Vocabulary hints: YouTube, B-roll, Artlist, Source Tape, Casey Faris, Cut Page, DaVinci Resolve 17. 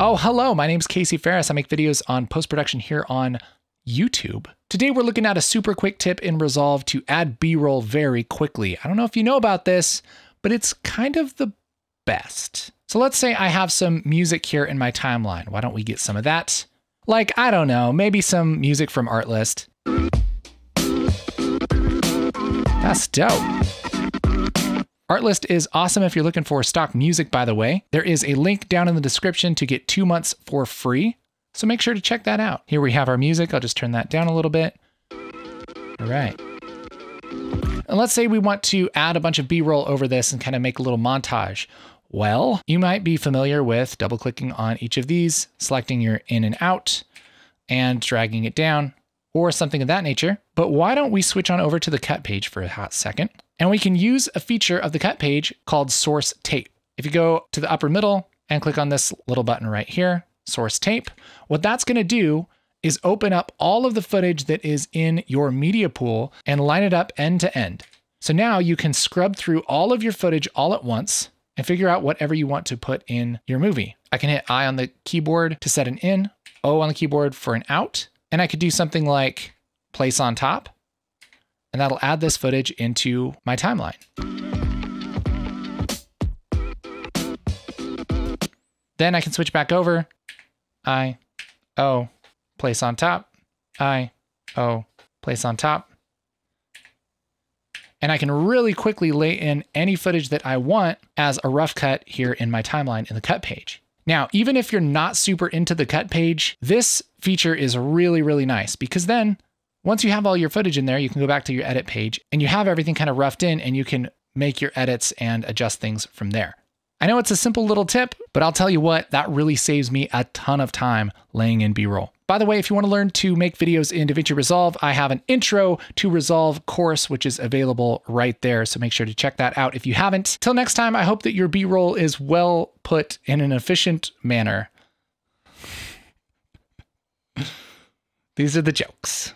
Oh, hello, my name's Casey Faris. I make videos on post-production here on YouTube. Today we're looking at a super quick tip in Resolve to add B-roll very quickly. I don't know if you know about this, but it's kind of the best. So let's say I have some music here in my timeline. Why don't we get some of that? Like, I don't know, maybe some music from Artlist. That's dope. Artlist is awesome if you're looking for stock music, by the way. There is a link down in the description to get 2 months for free, so make sure to check that out. Here we have our music. I'll just turn that down a little bit. All right. And let's say we want to add a bunch of B-roll over this and kind of make a little montage. Well, you might be familiar with double-clicking on each of these, selecting your in and out, and dragging it down, or something of that nature. But why don't we switch on over to the cut page for a hot second? And we can use a feature of the cut page called source tape. If you go to the upper middle and click on this little button right here, source tape, what that's gonna do is open up all of the footage that is in your media pool and line it up end to end. So now you can scrub through all of your footage all at once and figure out whatever you want to put in your movie. I can hit I on the keyboard to set an in, O on the keyboard for an out, and I could do something like place on top, and that'll add this footage into my timeline. Then I can switch back over, I, O, place on top, I, O, place on top. And I can really quickly lay in any footage that I want as a rough cut here in my timeline in the cut page. Now, even if you're not super into the cut page, this feature is really, really nice, because then once you have all your footage in there, you can go back to your edit page and you have everything kind of roughed in, and you can make your edits and adjust things from there. I know it's a simple little tip, but I'll tell you what, that really saves me a ton of time laying in B-roll. By the way, if you want to learn to make videos in DaVinci Resolve, I have an Intro to Resolve course, which is available right there. So make sure to check that out if you haven't. Till next time, I hope that your B-roll is well put in an efficient manner. These are the jokes.